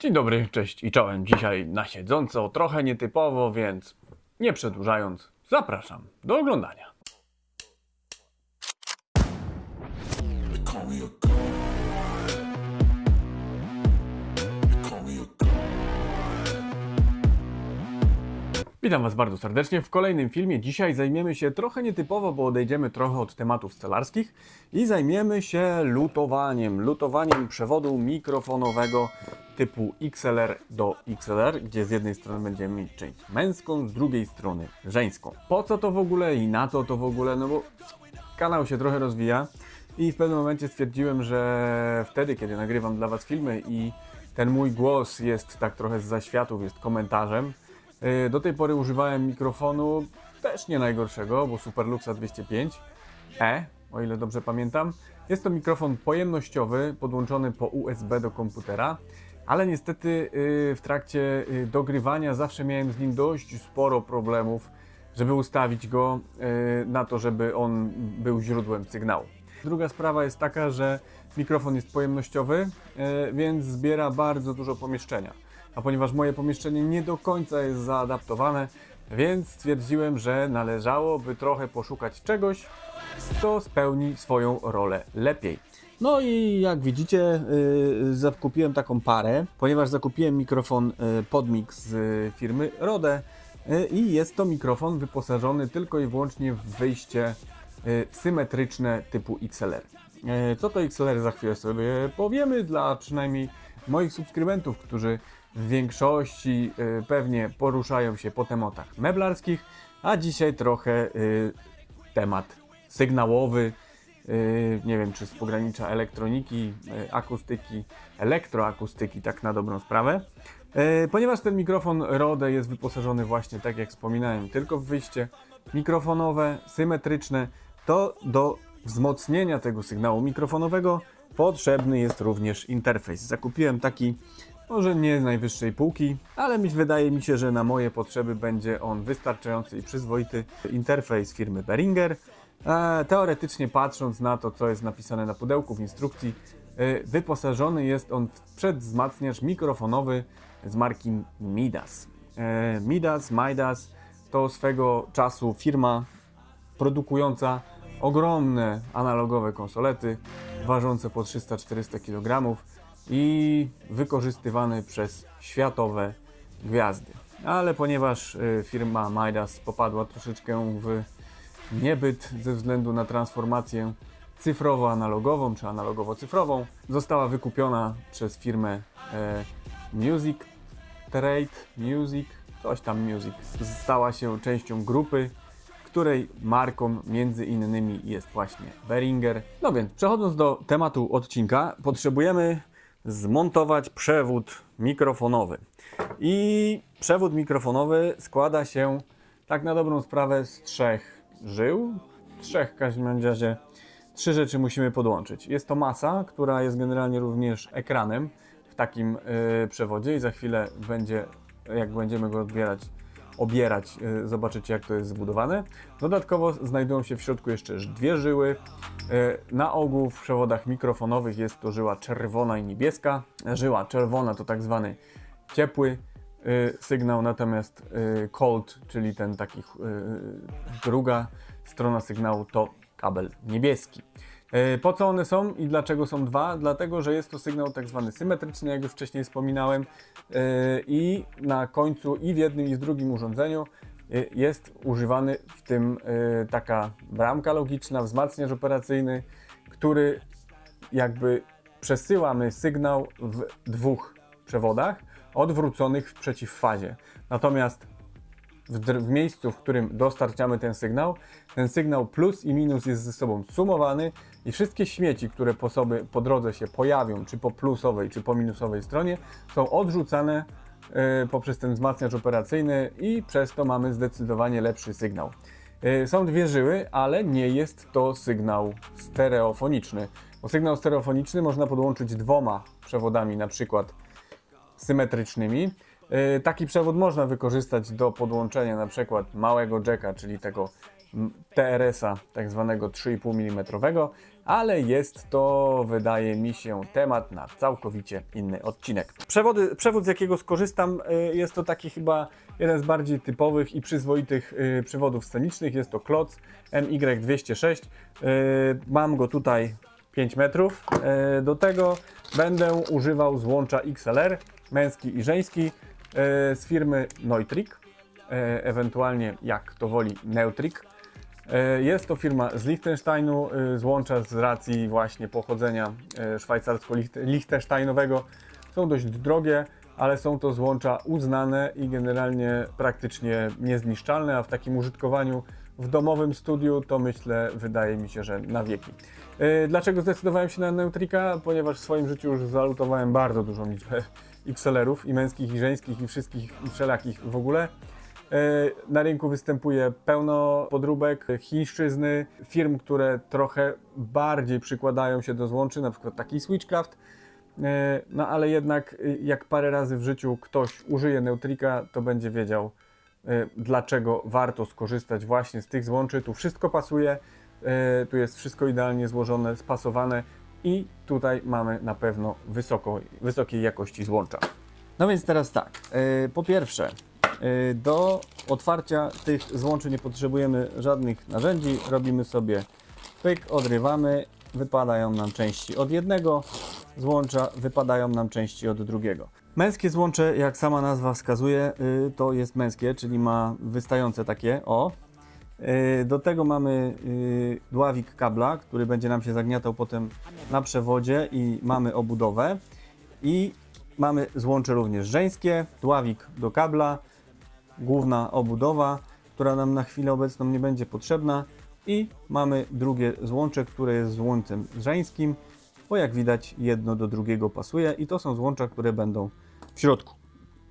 Dzień dobry, cześć i czołem. Dzisiaj na siedząco, trochę nietypowo, więc nie przedłużając, zapraszam do oglądania. Witam Was bardzo serdecznie w kolejnym filmie. Dzisiaj zajmiemy się trochę nietypowo, bo odejdziemy trochę od tematów stolarskich i zajmiemy się lutowaniem przewodu mikrofonowego typu XLR do XLR, gdzie z jednej strony będziemy mieć część męską, z drugiej strony żeńską. Po co to w ogóle i na co to w ogóle? No bo kanał się trochę rozwija i w pewnym momencie stwierdziłem, że wtedy, kiedy nagrywam dla Was filmy i ten mój głos jest tak trochę z zaświatów, jest komentarzem. Do tej pory używałem mikrofonu, też nie najgorszego, bo Superluxa 205 E, o ile dobrze pamiętam. Jest to mikrofon pojemnościowy, podłączony po USB do komputera, ale niestety w trakcie dogrywania zawsze miałem z nim dość sporo problemów, żeby ustawić go na to, żeby on był źródłem sygnału. Druga sprawa jest taka, że mikrofon jest pojemnościowy, więc zbiera bardzo dużo pomieszczenia. A ponieważ moje pomieszczenie nie do końca jest zaadaptowane, więc stwierdziłem, że należałoby trochę poszukać czegoś, co spełni swoją rolę lepiej. No i jak widzicie, zakupiłem taką parę, ponieważ zakupiłem mikrofon Podmix z firmy RODE i jest to mikrofon wyposażony tylko i wyłącznie w wyjście symetryczne typu XLR. Co to XLR, za chwilę sobie powiemy, dla przynajmniej moich subskrybentów, którzy w większości pewnie poruszają się po tematach meblarskich, a dzisiaj trochę temat sygnałowy, nie wiem, czy z pogranicza elektroniki, akustyki, elektroakustyki, tak na dobrą sprawę. Ponieważ ten mikrofon RODE jest wyposażony właśnie, tak jak wspominałem, tylko w wyjście mikrofonowe, symetryczne, to do wzmocnienia tego sygnału mikrofonowego potrzebny jest również interfejs. Zakupiłem taki, może nie z najwyższej półki, ale wydaje mi się, że na moje potrzeby będzie on wystarczający i przyzwoity interfejs firmy Behringer. Teoretycznie, patrząc na to, co jest napisane na pudełku w instrukcji, wyposażony jest on w przedwzmacniacz mikrofonowy z marki Midas. Midas to swego czasu firma produkująca ogromne analogowe konsolety ważące po 300-400 kg i wykorzystywane przez światowe gwiazdy. Ale ponieważ firma Midas popadła troszeczkę w niebyt ze względu na transformację cyfrowo-analogową czy analogowo-cyfrową, została wykupiona przez firmę Music Trade, Music. Stała się częścią grupy, której marką między innymi jest właśnie Behringer. No więc przechodząc do tematu odcinka, potrzebujemy zmontować przewód mikrofonowy. I przewód mikrofonowy składa się, tak na dobrą sprawę, z trzech żył. W każdym razie trzy rzeczy musimy podłączyć. Jest to masa, która jest generalnie również ekranem w takim przewodzie i za chwilę będzie, jak będziemy go obierać, zobaczycie, jak to jest zbudowane. Dodatkowo znajdują się w środku jeszcze dwie żyły. Na ogół w przewodach mikrofonowych jest to żyła czerwona i niebieska. Żyła czerwona to tak zwany ciepły sygnał, natomiast cold, czyli ten taki druga strona sygnału, to kabel niebieski. Po co one są i dlaczego są dwa? Dlatego, że jest to sygnał tak zwany symetryczny, jak już wcześniej wspominałem, i na końcu i w jednym i w drugim urządzeniu jest używany w tym taka bramka logiczna, wzmacniacz operacyjny, który jakby przesyłamy sygnał w dwóch przewodach odwróconych w przeciwfazie. Natomiast w miejscu, w którym dostarczamy ten sygnał plus i minus jest ze sobą sumowany i wszystkie śmieci, które po drodze się pojawią, czy po plusowej, czy po minusowej stronie, są odrzucane poprzez ten wzmacniacz operacyjny i przez to mamy zdecydowanie lepszy sygnał. Są dwie żyły, ale nie jest to sygnał stereofoniczny, bo sygnał stereofoniczny można podłączyć dwoma przewodami, na przykład symetrycznymi. Taki przewód można wykorzystać do podłączenia na przykład małego jacka, czyli tego TRS-a, tak zwanego 3,5 mm, ale jest to, wydaje mi się, temat na całkowicie inny odcinek. Przewód, z jakiego skorzystam, jest to taki chyba jeden z bardziej typowych i przyzwoitych przewodów scenicznych. Jest to Klotz MY206. Mam go tutaj 5 metrów. Do tego będę używał złącza XLR, męski i żeński, z firmy Neutrik, ewentualnie jak to woli Neutrik. Jest to firma z Liechtensteinu, złącza z racji właśnie pochodzenia szwajcarsko-liechtensteinowego. Są dość drogie, ale są to złącza uznane i generalnie praktycznie niezniszczalne, a w takim użytkowaniu w domowym studiu to myślę, wydaje mi się, że na wieki. Dlaczego zdecydowałem się na Neutrika? Ponieważ w swoim życiu już zalutowałem bardzo dużą liczbę XLR-ów i męskich, i żeńskich, i wszystkich, i wszelakich w ogóle. Na rynku występuje pełno podróbek, chińszczyzny, firm, które trochę bardziej przykładają się do złączy, na przykład taki Switchcraft. No ale jednak jak parę razy w życiu ktoś użyje Neutrika, to będzie wiedział, dlaczego warto skorzystać właśnie z tych złączy. Tu wszystko pasuje, tu jest wszystko idealnie złożone, spasowane i tutaj mamy na pewno wysokiej jakości złącza. No więc teraz tak, po pierwsze, do otwarcia tych złączy nie potrzebujemy żadnych narzędzi. Robimy sobie pyk, odrywamy, wypadają nam części od jednego złącza, wypadają nam części od drugiego. Męskie złącze, jak sama nazwa wskazuje, to jest męskie, czyli ma wystające takie, o. Do tego mamy dławik kabla, który będzie nam się zagniatał potem na przewodzie i mamy obudowę. I mamy złącze również żeńskie, dławik do kabla, główna obudowa, która nam na chwilę obecną nie będzie potrzebna, i mamy drugie złącze, które jest złączem żeńskim, bo jak widać jedno do drugiego pasuje i to są złącza, które będą w środku.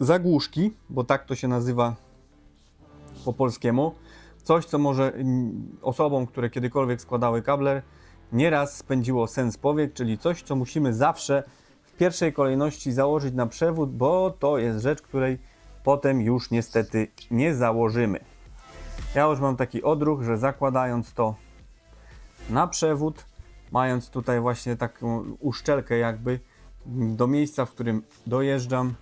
Zagłuszki, bo tak to się nazywa po polskiemu, coś co może osobom, które kiedykolwiek składały kabler, nieraz spędziło sen z powiek, czyli coś co musimy zawsze w pierwszej kolejności założyć na przewód, bo to jest rzecz, której potem już niestety nie założymy. Ja już mam taki odruch, że zakładając to na przewód, mając tutaj właśnie taką uszczelkę jakby do miejsca, w którym dojeżdżam,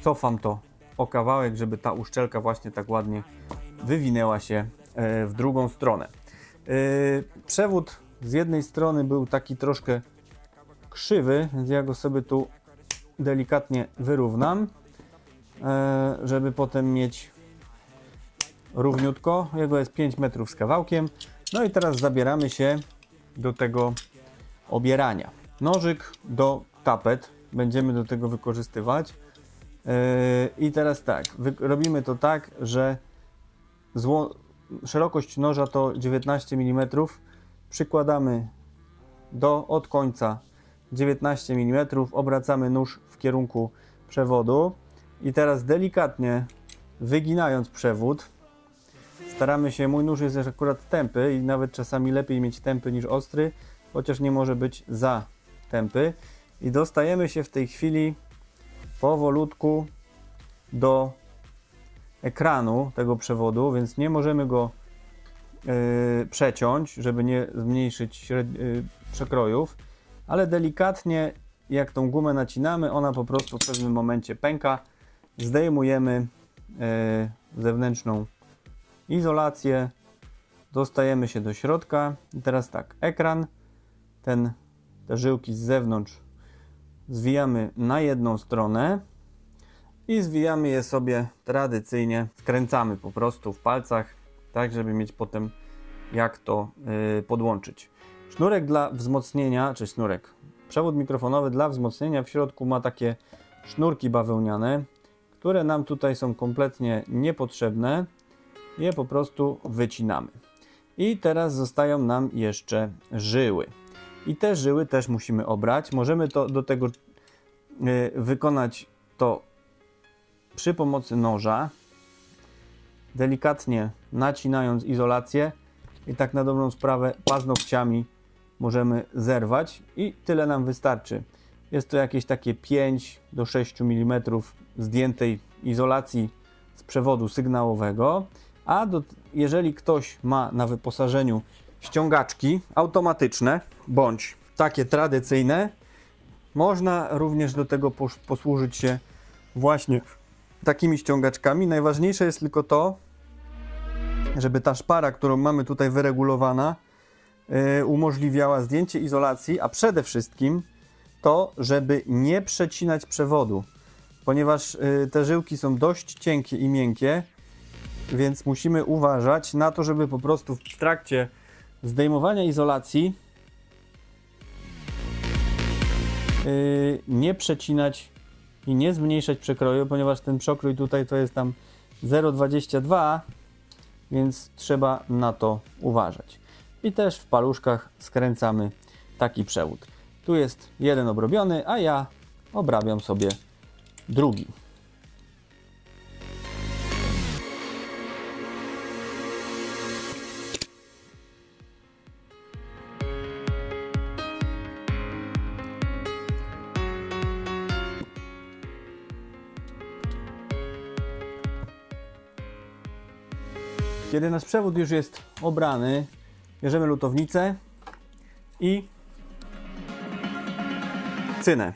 cofam to o kawałek, żeby ta uszczelka właśnie tak ładnie wywinęła się w drugą stronę. Przewód z jednej strony był taki troszkę krzywy, więc ja go sobie tu delikatnie wyrównam, żeby potem mieć równiutko. Jego jest 5 metrów z kawałkiem. No i teraz zabieramy się do tego obierania. Nożyk do tapet będziemy do tego wykorzystywać. I teraz tak, robimy to tak, że szerokość noża to 19 mm. Przykładamy od końca 19 mm, obracamy nóż w kierunku przewodu i teraz delikatnie wyginając przewód, staramy się, mój nóż jest akurat tępy i nawet czasami lepiej mieć tępy niż ostry, chociaż nie może być za tępy. I dostajemy się w tej chwili powolutku do ekranu tego przewodu, więc nie możemy go przeciąć, żeby nie zmniejszyć przekrojów, ale delikatnie jak tą gumę nacinamy, ona po prostu w pewnym momencie pęka, zdejmujemy zewnętrzną izolację, dostajemy się do środka i teraz tak, ekran, te żyłki z zewnątrz zwijamy na jedną stronę i zwijamy je sobie tradycyjnie, skręcamy po prostu w palcach, tak żeby mieć potem jak to podłączyć. Sznurek dla wzmocnienia, czy sznurek, przewód mikrofonowy dla wzmocnienia w środku ma takie sznurki bawełniane, które nam tutaj są kompletnie niepotrzebne. Je po prostu wycinamy. I teraz zostają nam jeszcze żyły. I te żyły też musimy obrać. Możemy to do tego wykonać to przy pomocy noża. Delikatnie nacinając izolację. I tak na dobrą sprawę paznokciami możemy zerwać. I tyle nam wystarczy. Jest to jakieś takie 5 do 6 mm zdjętej izolacji z przewodu sygnałowego. A jeżeli ktoś ma na wyposażeniu ściągaczki automatyczne bądź takie tradycyjne, można również do tego posłużyć się właśnie takimi ściągaczkami. Najważniejsze jest tylko to, żeby ta szpara, którą mamy tutaj wyregulowana, umożliwiała zdjęcie izolacji, a przede wszystkim to, żeby nie przecinać przewodu, ponieważ te żyłki są dość cienkie i miękkie, więc musimy uważać na to, żeby po prostu w trakcie zdejmowania izolacji nie przecinać i nie zmniejszać przekroju, ponieważ ten przekrój tutaj to jest tam 0,22, więc trzeba na to uważać. I też w paluszkach skręcamy taki przewód. Tu jest jeden obrobiony, a ja obrabiam sobie drugi. Kiedy nasz przewód już jest obrany, bierzemy lutownicę i cynę.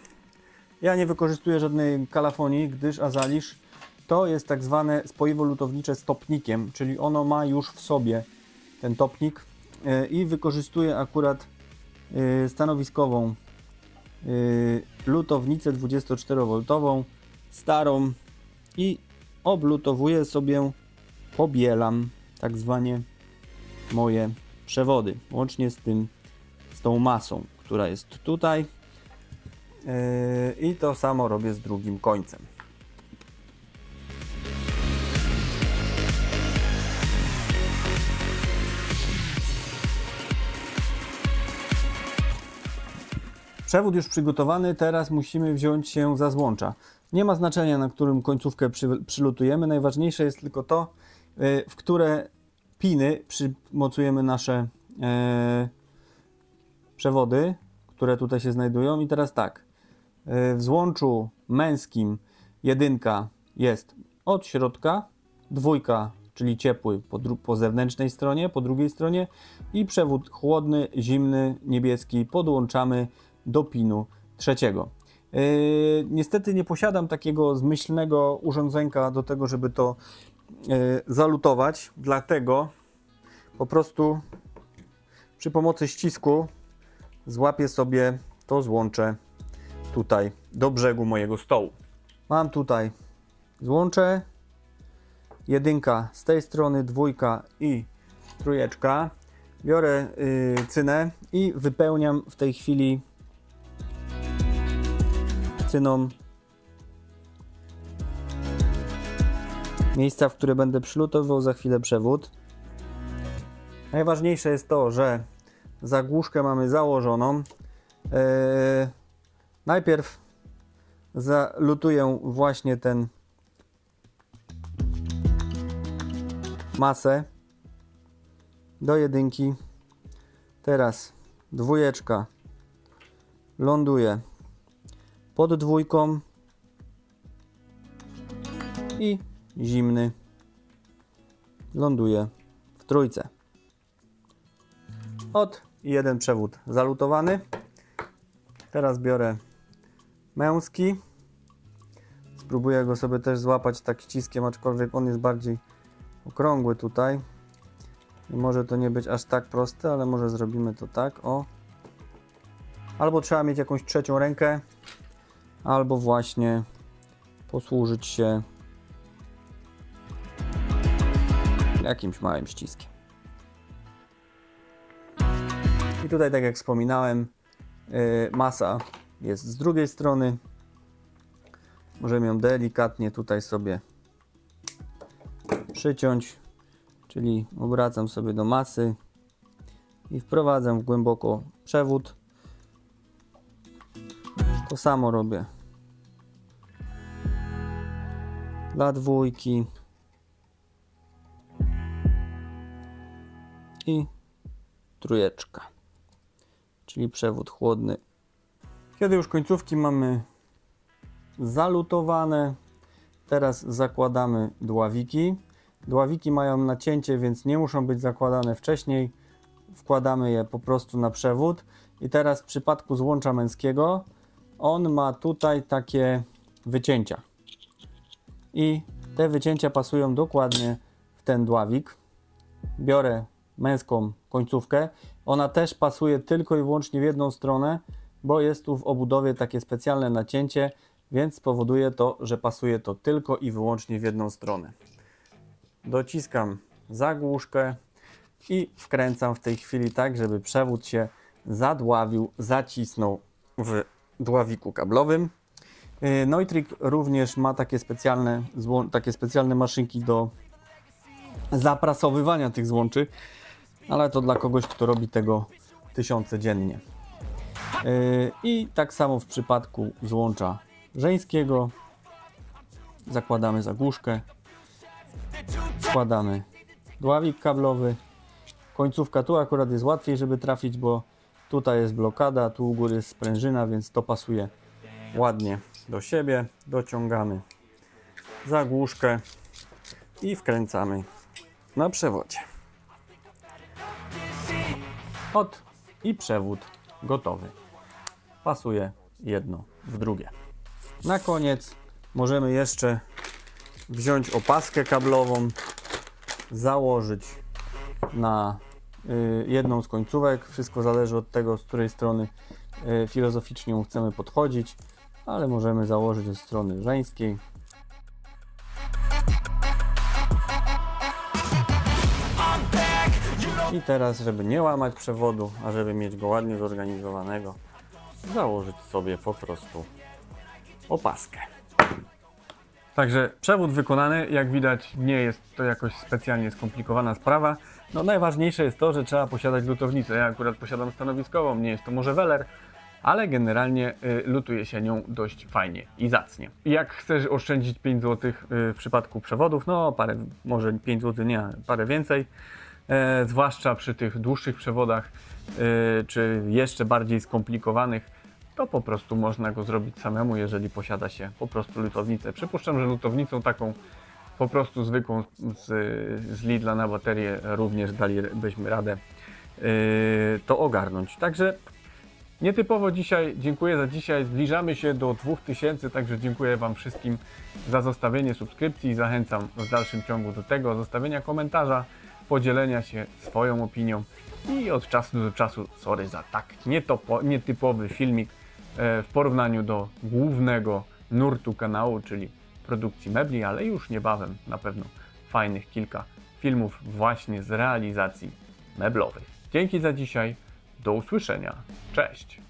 Ja nie wykorzystuję żadnej kalafonii, gdyż azalisz to jest tak zwane spoiwo lutownicze z topnikiem, czyli ono ma już w sobie ten topnik i wykorzystuję akurat stanowiskową lutownicę 24V starą i oblutowuję sobie, pobielam tak zwane moje przewody, łącznie z tą masą, która jest tutaj. I to samo robię z drugim końcem. Przewód już przygotowany, teraz musimy wziąć się za złącza. Nie ma znaczenia, na którym końcówkę przylutujemy, najważniejsze jest tylko to, w które piny przymocujemy nasze przewody, które tutaj się znajdują. I teraz tak, w złączu męskim jedynka jest od środka, dwójka, czyli ciepły po zewnętrznej stronie, po drugiej stronie i przewód chłodny, zimny, niebieski podłączamy do pinu trzeciego. Niestety nie posiadam takiego zmyślnego urządzenka do tego, żeby to zalutować, dlatego po prostu przy pomocy ścisku złapię sobie to złącze tutaj do brzegu mojego stołu. Mam tutaj złącze, jedynka z tej strony, dwójka i trójeczka. Biorę cynę i wypełniam w tej chwili cyną miejsca, w które będę przylutował za chwilę przewód. Najważniejsze jest to, że zagłuszkę mamy założoną. Najpierw zalutuję właśnie tę masę do jedynki. Teraz dwójeczka ląduje pod dwójką i zimny ląduje w trójce. Ot, jeden przewód zalutowany. Teraz biorę męski. Spróbuję go sobie też złapać tak ściskiem, aczkolwiek on jest bardziej okrągły tutaj. I może to nie być aż tak proste, ale może zrobimy to tak, o. Albo trzeba mieć jakąś trzecią rękę, albo właśnie posłużyć się jakimś małym ściskiem. I tutaj, tak jak wspominałem, masa jest z drugiej strony. Możemy ją delikatnie tutaj sobie przyciąć, czyli obracam sobie do masy i wprowadzam głęboko przewód. To samo robię dla dwójki i trójeczka, czyli przewód chłodny. Kiedy już końcówki mamy zalutowane, teraz zakładamy dławiki. Dławiki mają nacięcie, więc nie muszą być zakładane wcześniej. wkładamy je po prostu na przewód. I teraz w przypadku złącza męskiego on ma tutaj takie wycięcia. I te wycięcia pasują dokładnie w ten dławik. Biorę męską końcówkę. Ona też pasuje tylko i wyłącznie w jedną stronę, bo jest tu w obudowie takie specjalne nacięcie, więc spowoduje to, że pasuje to tylko i wyłącznie w jedną stronę. Dociskam zagłuszkę i wkręcam w tej chwili tak, żeby przewód się zadławił, zacisnął w dławiku kablowym. Neutrik również ma takie specjalne maszynki do zaprasowywania tych złączy, ale to dla kogoś, kto robi tego tysiące dziennie. I tak samo w przypadku złącza żeńskiego zakładamy zagłuszkę, wkładamy dławik kablowy. Końcówka tu akurat jest łatwiej, żeby trafić, bo tutaj jest blokada, tu u góry jest sprężyna, więc to pasuje ładnie do siebie. Dociągamy zagłuszkę i wkręcamy na przewodzie. Ot i przewód gotowy. Pasuje jedno w drugie. Na koniec możemy jeszcze wziąć opaskę kablową, założyć na jedną z końcówek. Wszystko zależy od tego, z której strony filozoficznie chcemy podchodzić, ale możemy założyć od strony żeńskiej. I teraz, żeby nie łamać przewodu, a żeby mieć go ładnie zorganizowanego, założyć sobie po prostu opaskę. Także przewód wykonany, jak widać, nie jest to jakoś specjalnie skomplikowana sprawa. No najważniejsze jest to, że trzeba posiadać lutownicę. Ja akurat posiadam stanowiskową, nie jest to może weler, ale generalnie lutuje się nią dość fajnie i zacnie. Jak chcesz oszczędzić 5 zł w przypadku przewodów, no parę, może 5 zł nie, parę więcej, zwłaszcza przy tych dłuższych przewodach, czy jeszcze bardziej skomplikowanych, to po prostu można go zrobić samemu, jeżeli posiada się po prostu lutownicę. Przypuszczam, że lutownicą taką po prostu zwykłą z Lidla na baterię również dalibyśmy radę to ogarnąć. Także nietypowo dzisiaj, dziękuję za dzisiaj, zbliżamy się do 2000, także dziękuję Wam wszystkim za zostawienie subskrypcji, zachęcam w dalszym ciągu do tego, zostawienia komentarza, podzielenia się swoją opinią i od czasu do czasu, sorry za tak nietypowy filmik w porównaniu do głównego nurtu kanału, czyli produkcji mebli, ale już niebawem na pewno fajnych kilka filmów właśnie z realizacji meblowych. Dzięki za dzisiaj, do usłyszenia, cześć!